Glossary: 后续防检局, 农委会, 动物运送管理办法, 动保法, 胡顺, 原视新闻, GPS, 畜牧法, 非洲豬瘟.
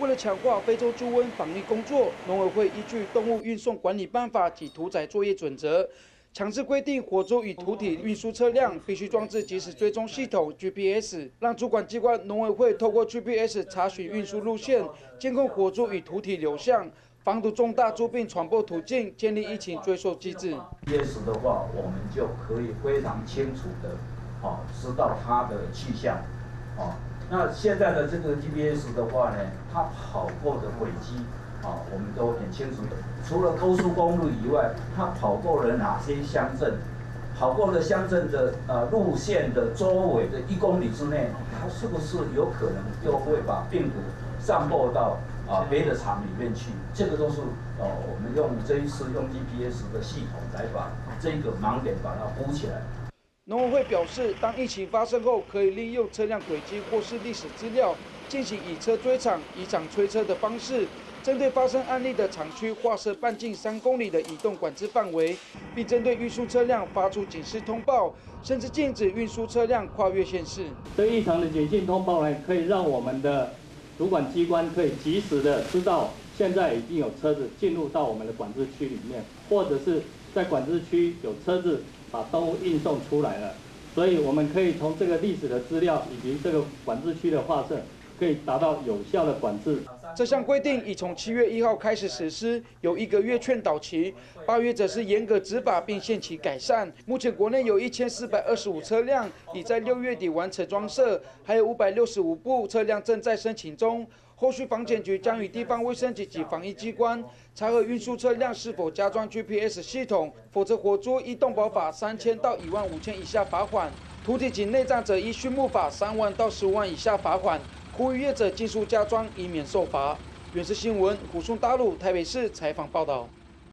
为了强化非洲猪瘟防疫工作，农委会依据《动物运送管理办法》及屠宰作业准则，强制规定活猪与屠体运输车辆必须装置即时追踪系统 GPS， 让主管机关农委会透过 GPS 查询运输路线，监控活猪与屠体流向，防堵重大猪病传播途径，建立疫情追溯机制。GPS 的话，我们就可以非常清楚的，知道它的去向，那现在的这个 GPS 的话呢，它跑过的轨迹，我们都很清楚的。除了高速公路以外，它跑过了哪些乡镇？跑过了乡镇的路线的周围的1公里之内，它是不是有可能又会把病毒散播到别的厂里面去？这个都是我们用这一次用 GPS 的系统来把这个盲点把它补起来。 农委会表示，当疫情发生后，可以利用车辆轨迹或是历史资料，进行以车追场、以场追车的方式，针对发生案例的厂区划设半径3公里的移动管制范围，并针对运输车辆发出警示通报，甚至禁止运输车辆跨越县市。对异常的警讯通报呢，可以让我们的主管机关可以及时的知道，现在已经有车子进入到我们的管制区里面，或者是在管制区有车子 把动物运送出来了，所以我们可以从这个历史的资料以及这个管制区的划设，可以达到有效的管制。这项规定已从7月1号开始实施，有1个月劝导期，8月则是严格执法并限期改善。目前国内有1425车辆已在6月底完成装设，还有565部车辆正在申请中。 后续防检局将与地方卫生局及防疫机关查核运输车辆是否加装 GPS 系统，否则活猪依动保法3000到15000以下罚款，屠体及内脏者依畜牧法3万到15万以下罚款。呼吁业者尽速加装，以免受罚。原视新闻胡顺大陆台北市采访报道。